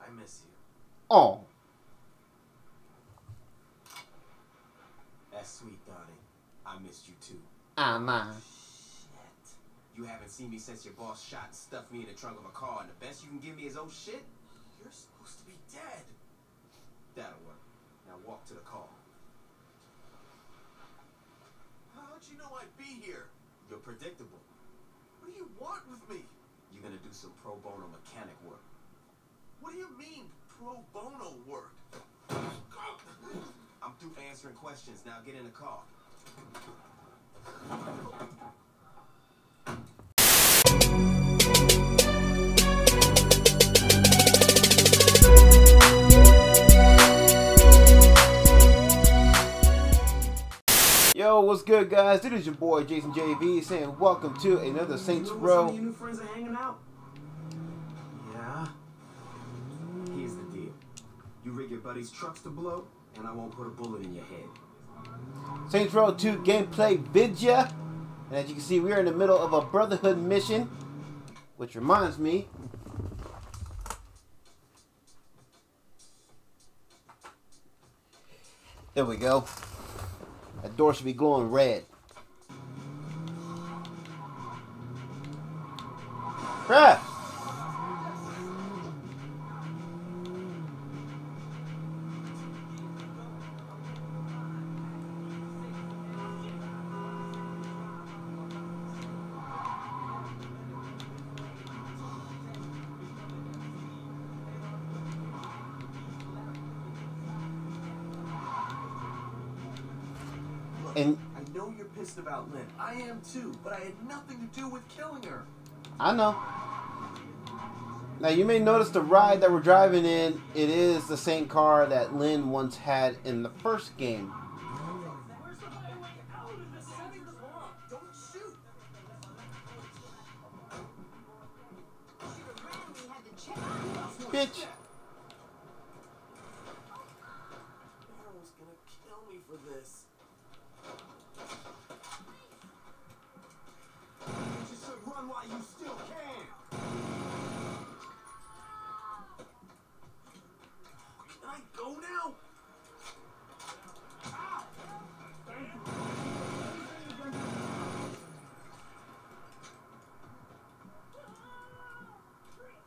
I miss you. Oh. That's sweet, Donnie. I missed you too. Shit. You haven't seen me since your boss shot and stuffed me in the trunk of a car, and the best you can give me is old shit? You're supposed to be dead. That'll work. Now walk to the car. How'd you know I'd be here? You're predictable. What do you want with me? You're gonna do some pro bono mechanic work. What do you mean, pro bono work? I'm through answering questions. Now get in the car. Yo, what's good, guys? It is your boy Jason JV saying welcome to another Saints Row. Some of you new friends are hanging out. Yeah. Here's the deal: you rig your buddy's trucks to blow, and I won't put a bullet in your head. Saints Row 2 gameplay video, and as you can see, we are in the middle of a Brotherhood mission, which reminds me. There we go. That door should be glowing red. Crap! And I know you're pissed about Lynn. I am too, but I had nothing to do with killing her. I know. Now you may notice the ride that we're driving in, it is the same car that Lynn once had in the first game. Where's the highway out of the city? Don't shoot. She ran, we had to check. Bitch. Maero's gonna kill me for this. You still can. Can I go now? Ow. Thank you.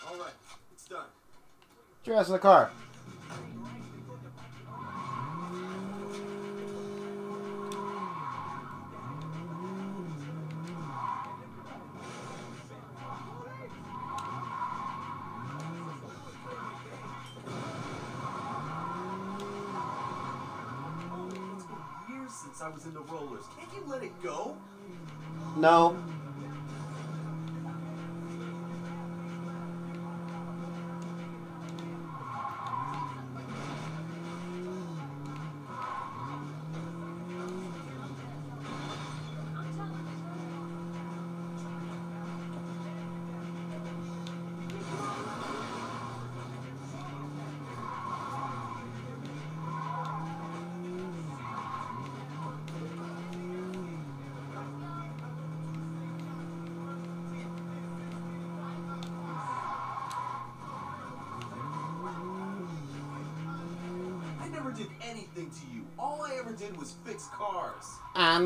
All right, it's done. Get your ass in the car. I was in the rollers. Can't you let it go? No. Did anything to you. All I ever did was fix cars. How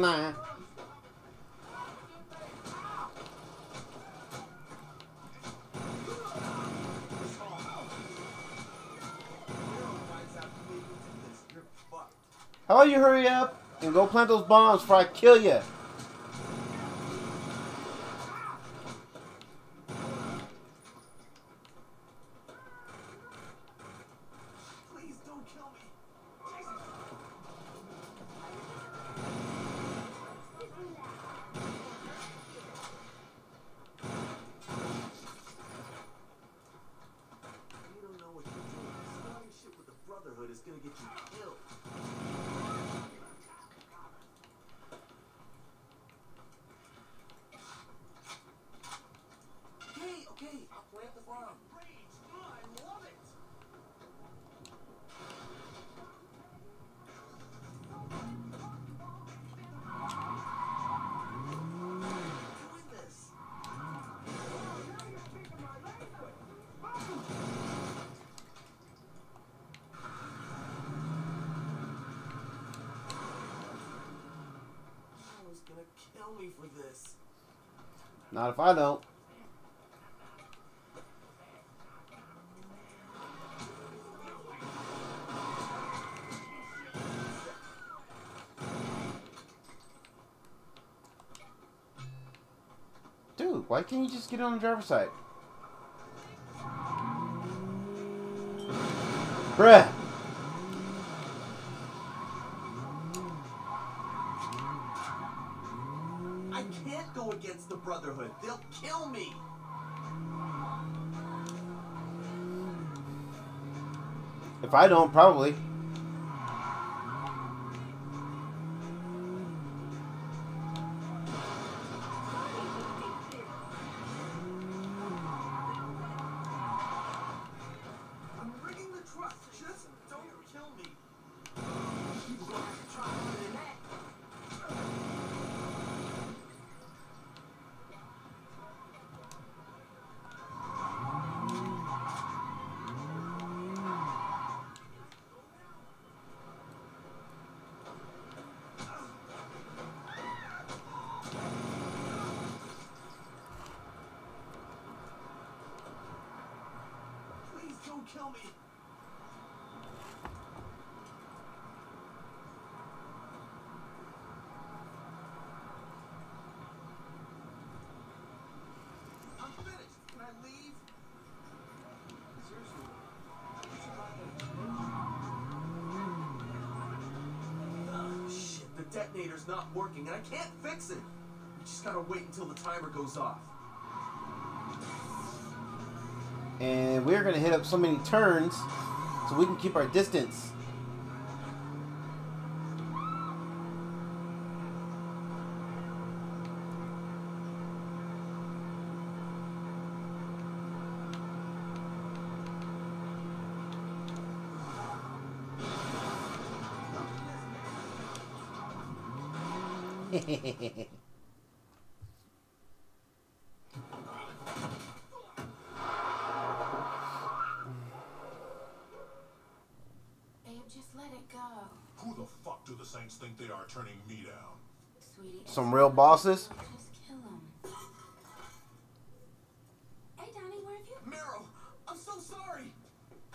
about you hurry up and go plant those bombs before I kill you? It's gonna get you killed. Okay, okay, I'll plant the bomb. I love it. Doing this. kill me for this. Not if I don't. Dude, why can't you just get on the driver's side? Bruh! I can't go against the Brotherhood. They'll kill me! If I don't, probably. Kill me. I'm finished. Can I leave? Seriously. Oh, shit, the detonator's not working and I can't fix it. We just gotta wait until the timer goes off. And we're going to hit up so many turns so we can keep our distance. Hehehehe. Saints think they are turning me down. Sweetie, some real bosses. Just kill them. Hey, Donnie, where have you? Maero, I'm so sorry.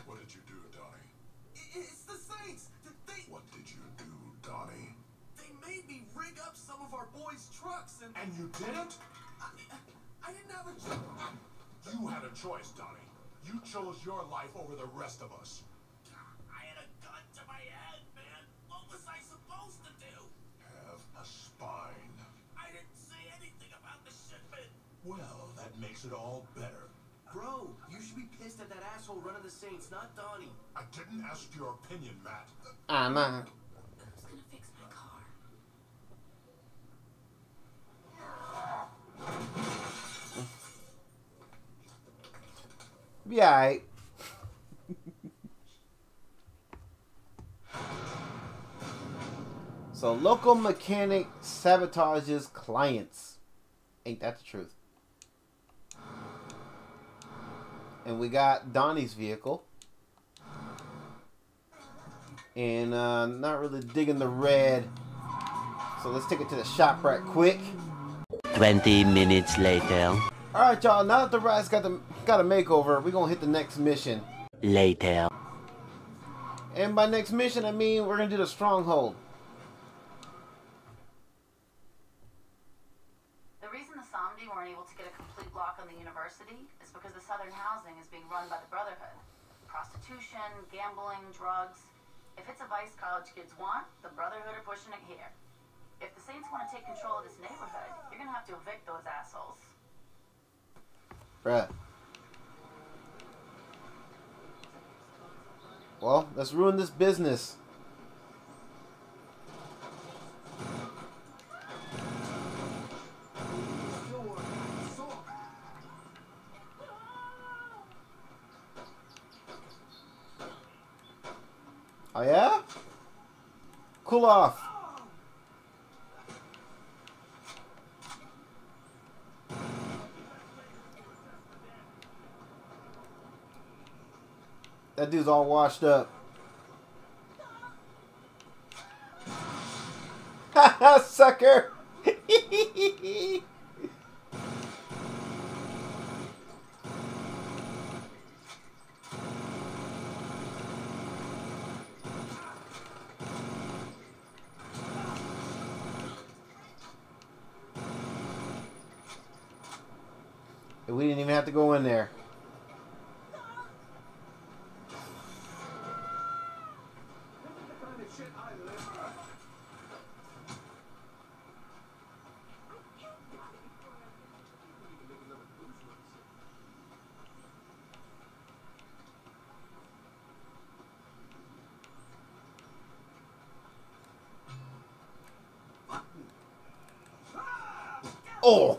What did you do, Donnie? It's the Saints. What did you do, Donnie? They made me rig up some of our boys' trucks and. And you didn't? I didn't have a choice. You had a choice, Donnie. You chose your life over the rest of us. I had a gun to my head. What was I supposed to do? Have a spine. I didn't say anything about the shipment. Well, that makes it all better. Bro, you should be pissed at that asshole running the Saints, not Donnie. I didn't ask your opinion, Matt. I'm out. Who's gonna fix my car? Yeah, I... So, local mechanic sabotages clients. Ain't that the truth? And we got Donnie's vehicle. And not really digging the red. So, let's take it to the shop right quick. 20 minutes later. Alright, y'all. Now that the ride's got a makeover, we're going to hit the next mission. Later. And by next mission, I mean we're going to do the stronghold. Is because the southern housing is being run by the Brotherhood. Prostitution, gambling, drugs. If it's a vice college kids want, the Brotherhood are pushing it here. If the Saints want to take control of this neighborhood, you're gonna have to evict those assholes. Bruh. Well, let's ruin this business. Oh yeah? Cool off. That dude's all washed up. Haha, sucker! We didn't even have to go in there. Oh!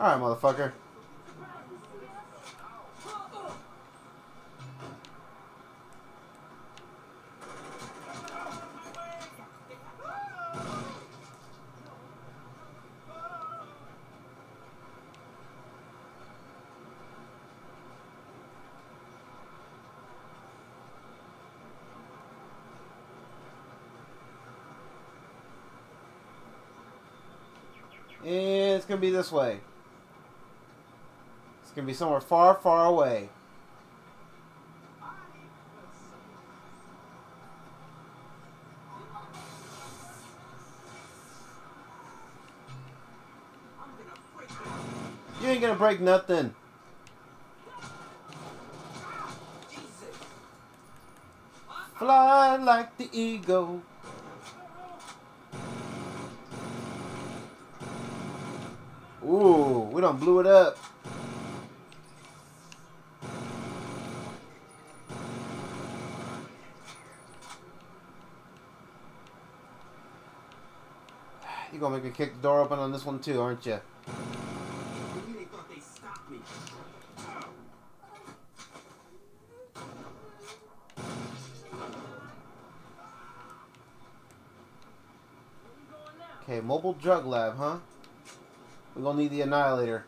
Alright, motherfucker. It's gonna be this way. It's going to be somewhere far, far away. You ain't going to break nothing. Fly like the eagle. Ooh, we done blew it up. You're gonna make me kick the door open on this one too, aren't you? Really thought they stopped me. Okay, mobile drug lab, huh? We're gonna need the annihilator.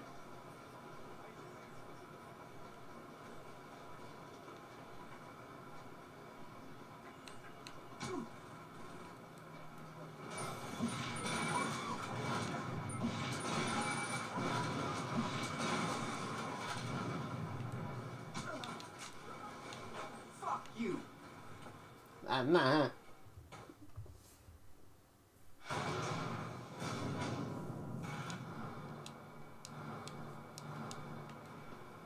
Nah.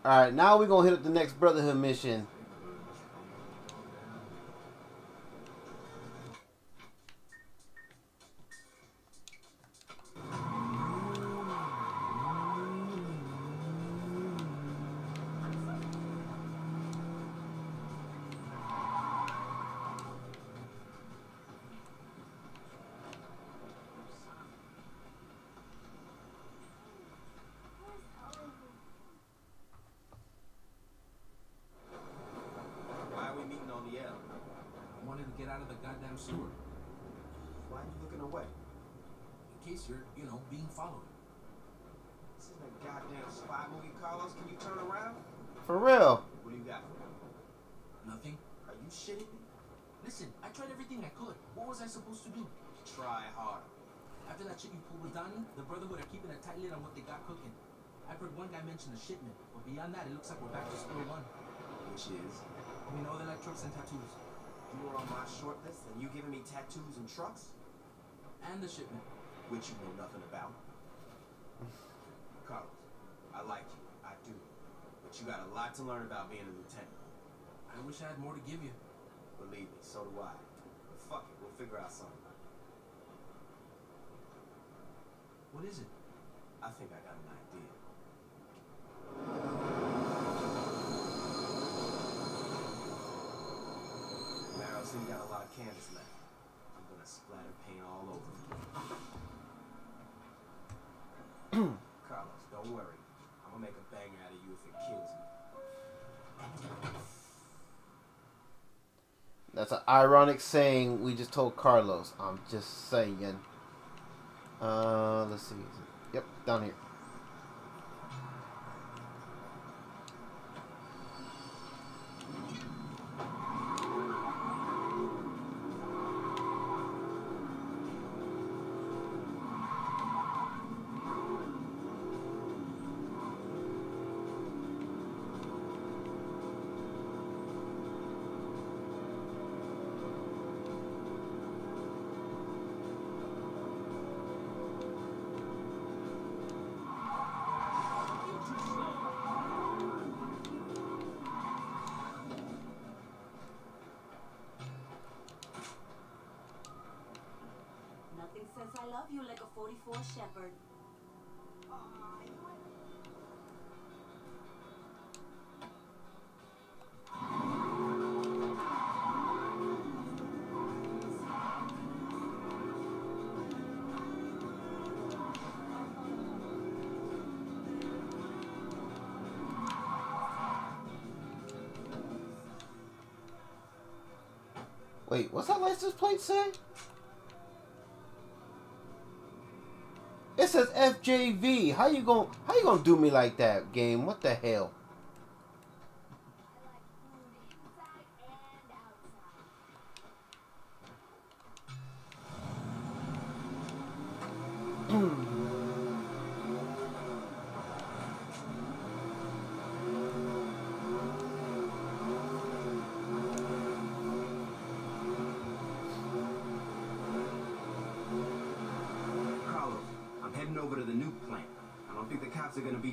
Alright, now we're gonna hit up the next Brotherhood mission. Sewer. Why are you looking away? In case you're, being followed. This isn't a goddamn spy movie, Carlos. Can you turn around? For real. What do you got? Nothing. Are you shitting me? Listen, I tried everything I could. What was I supposed to do? Try hard. After that shit you pulled with Donnie, the Brotherhood are keeping a tight lid on what they got cooking. I've heard one guy mention a shipment, but beyond that, it looks like we're back to square one. Which is? I mean, all the trucks and tattoos. You were on my short list, and you giving me tattoos and trucks? And the shipment. Which you know nothing about. Carlos, I like you. I do. But you got a lot to learn about being a lieutenant. I wish I had more to give you. Believe me, so do I. But fuck it, we'll figure out something. What is it? I think I got an idea. Allison got a lot of canvas left. I'm gonna splatter paint all over. Carlos, don't worry. I'm gonna make a banger out of you if it kills me. That's an ironic saying we just told Carlos. I'm just saying. Let's see. Yep, down here. I love you like a 44 shepherd. Wait, what's that license plate say? It says FJV. How you gonna do me like that, game? What the hell?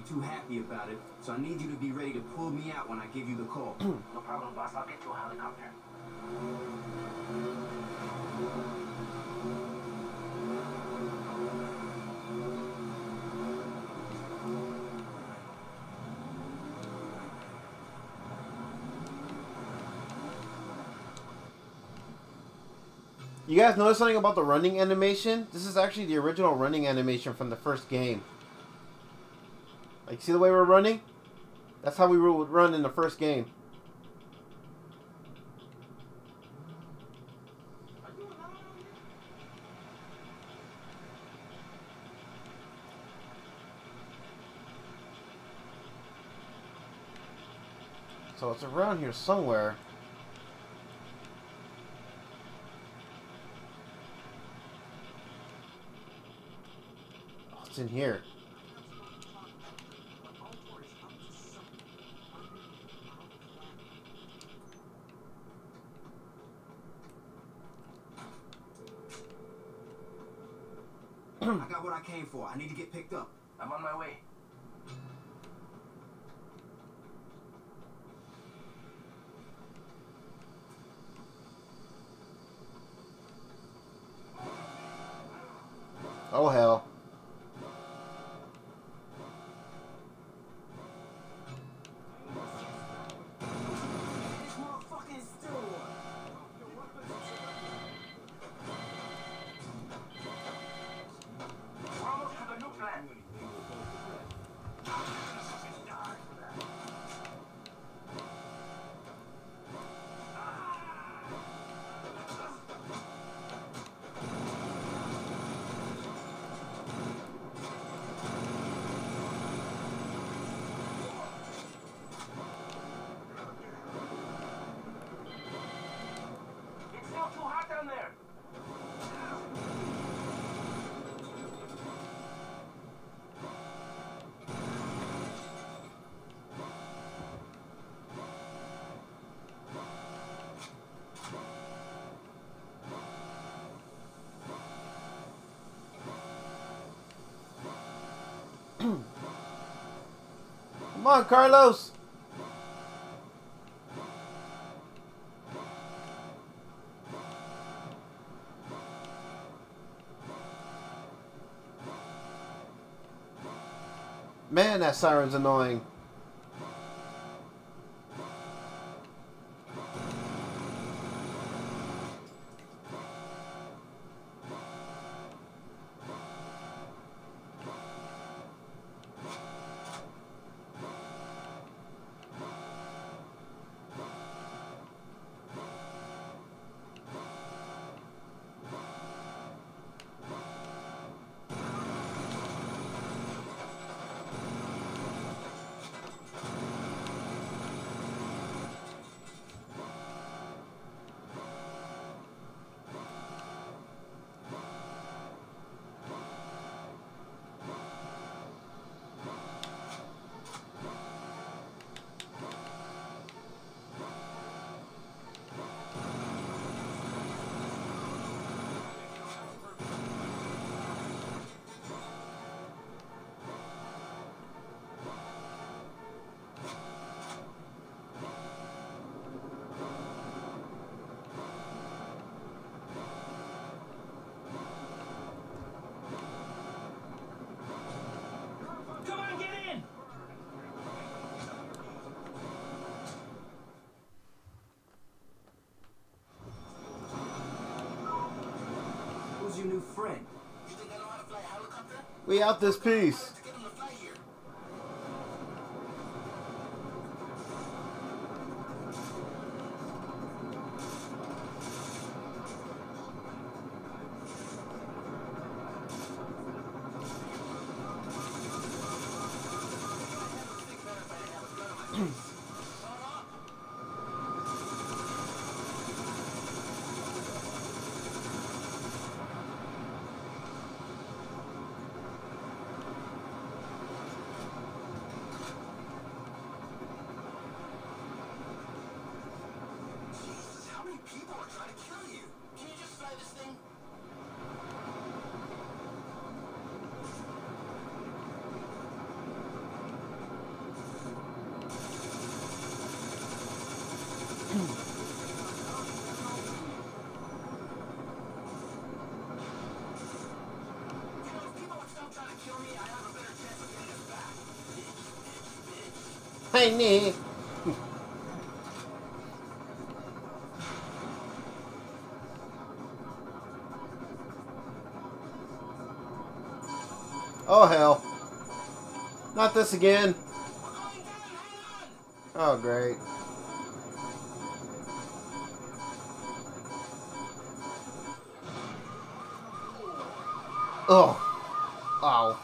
Too happy about it, so I need you to be ready to pull me out when I give you the call. No problem, boss. I'll get you a helicopter. You guys notice something about the running animation? This is actually the original running animation from the first game. Like, see the way we're running? That's how we would run in the first game. So it's around here somewhere. Oh, it's in here. I got what I came for. I need to get picked up. I'm on my way. Oh, hell. Come on, Carlos. Man, that siren's annoying. your new friend? You think I know how to fly a helicopter? We out this piece. Hey, Nick. Oh, hell. Not this again. Oh, great. Oh. Ow.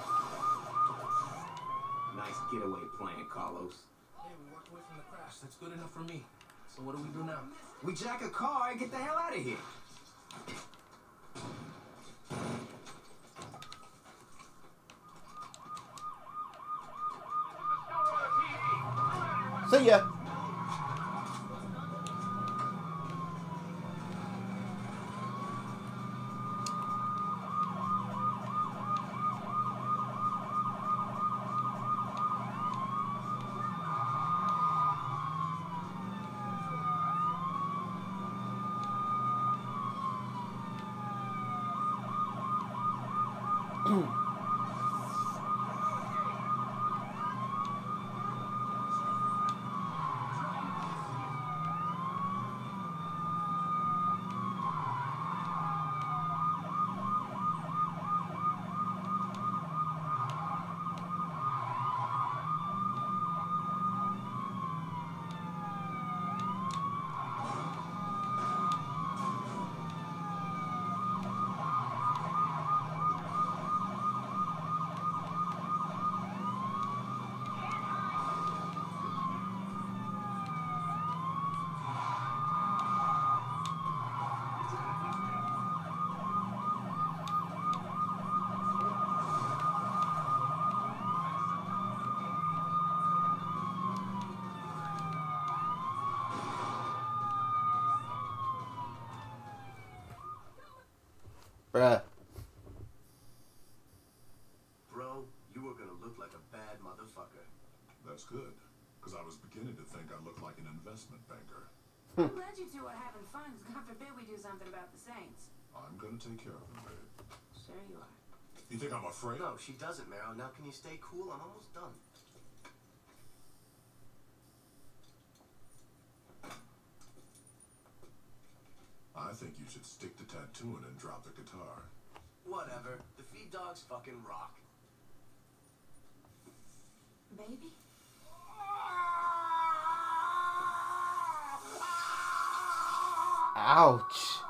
Nice getaway plan, Carlos. That's good enough for me. So what do we do now? We jack a car and get the hell out of here. See ya. Bruh. Bro, you were gonna look like a bad motherfucker. That's good, because I was beginning to think I looked like an investment banker. I'm glad you two are having fun, because God forbid we do something about the Saints. I'm gonna take care of them, babe. Sure you are. You think I'm afraid? No, she doesn't, Maero. Now can you stay cool? I'm almost done. I think you should stick to tattooing and drop the guitar. Whatever. The feed dogs fucking rock. Baby? Ouch.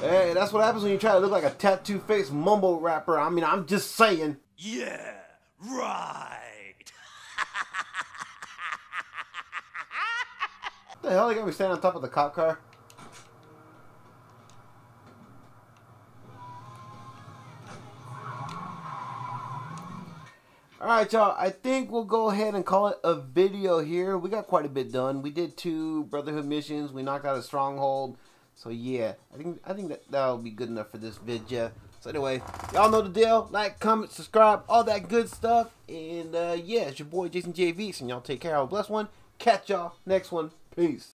Hey, that's what happens when you try to look like a tattoo-faced mumble rapper. I mean, I'm just saying. Yeah, right. What the hell, they got me standing on top of the cop car? Alright y'all, I think we'll go ahead and call it a video here. We got quite a bit done. We did 2 Brotherhood missions. We knocked out a stronghold. So yeah, I think that'll be good enough for this video. So anyway, y'all know the deal. Like, comment, subscribe, all that good stuff. And yeah, it's your boy Jason JV. And y'all take care. Have a blessed one. Catch y'all next one. Peace.